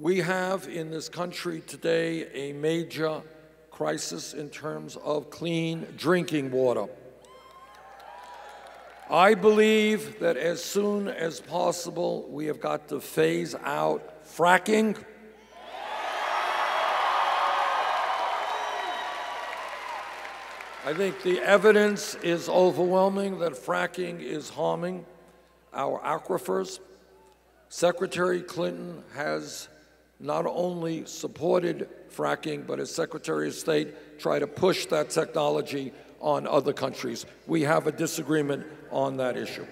We have in this country today a major crisis in terms of clean drinking water. I believe that as soon as possible, we have got to phase out fracking. I think the evidence is overwhelming that fracking is harming our aquifers. Secretary Clinton has not only supported fracking, but as Secretary of State, tried to push that technology on other countries. We have a disagreement on that issue.